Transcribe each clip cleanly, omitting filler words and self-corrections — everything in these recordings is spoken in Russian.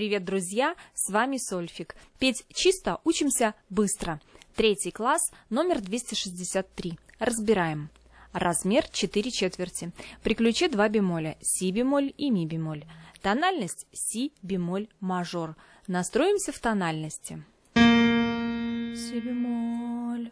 Привет, друзья! С вами Сольфик. Петь чисто учимся быстро. Третий класс, номер 263. Разбираем. Размер 4 четверти. При ключе 2 бемоля. Си бемоль и ми бемоль. Тональность си бемоль мажор. Настроимся в тональности. Си бемоль.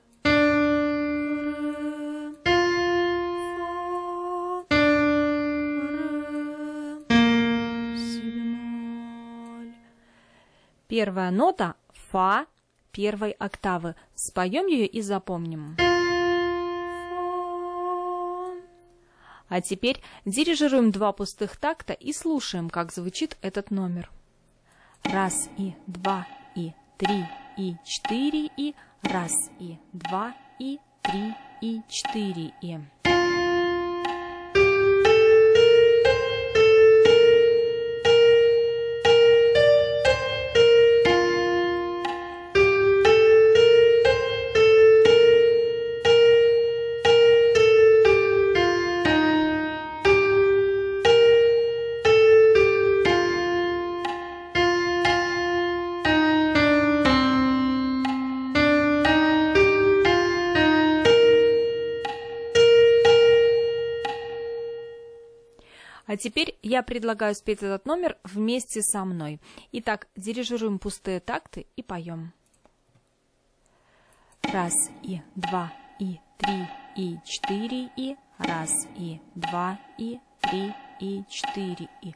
Первая нота – фа первой октавы. Споем ее и запомним. А теперь дирижируем два пустых такта и слушаем, как звучит этот номер. Раз и два и три и четыре и. Раз и два и три и четыре и. А теперь я предлагаю спеть этот номер вместе со мной. Итак, дирижируем пустые такты и поем. Раз и два и три и четыре и. Раз и два и три и четыре и.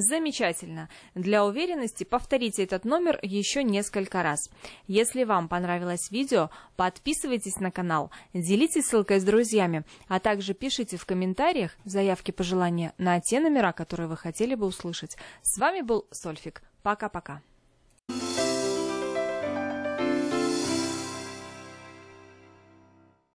Замечательно! Для уверенности повторите этот номер еще несколько раз. Если вам понравилось видео, подписывайтесь на канал, делитесь ссылкой с друзьями, а также пишите в комментариях заявки, пожелания на те номера, которые вы хотели бы услышать. С вами был Сольфик. Пока-пока!